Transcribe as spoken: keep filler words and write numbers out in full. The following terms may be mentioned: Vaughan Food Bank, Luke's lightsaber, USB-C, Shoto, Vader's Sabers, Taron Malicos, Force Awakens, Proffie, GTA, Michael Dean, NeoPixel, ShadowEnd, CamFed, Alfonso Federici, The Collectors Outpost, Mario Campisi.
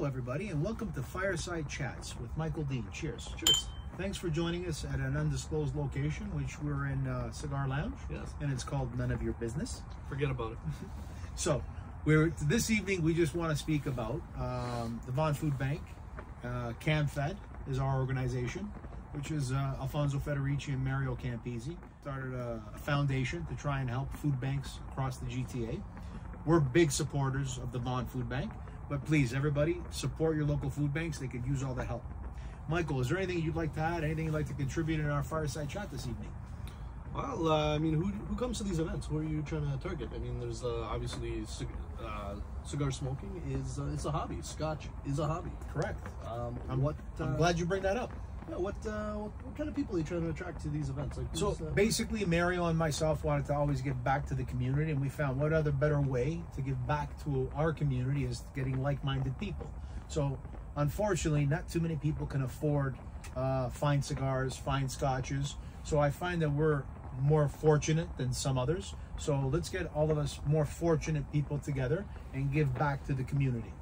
Hello everybody, and welcome to Fireside Chats with Michael Dean. Cheers. Cheers. Thanks for joining us at an undisclosed location, which we're in uh, Cigar Lounge. Yes. And it's called None of Your Business. Forget about it. So, we're this evening we just want to speak about um, the Vaughan Food Bank. Uh, CamFed is our organization, which is uh, Alfonso Federici and Mario Campisi. Started a, a foundation to try and help food banks across the G T A. We're big supporters of the Vaughan Food Bank, but please, everybody, support your local food banks. They could use all the help. Michael, is there anything you'd like to add? Anything you'd like to contribute in our Fireside Chat this evening? Well, uh, I mean, who, who comes to these events? Who are you trying to target? I mean, there's uh, obviously cig uh, cigar smoking is uh, it's a hobby. Scotch is a hobby. Correct. Um, I'm, what, uh, I'm glad you bring that up. Yeah, what, uh, what what kind of people are you trying to attract to these events? Like, so uh, basically, Mario and myself wanted to always give back to the community, and we found what other better way to give back to our community is getting like-minded people. So, unfortunately, not too many people can afford uh, fine cigars, fine scotches. So I find that we're more fortunate than some others. So let's get all of us more fortunate people together and give back to the community.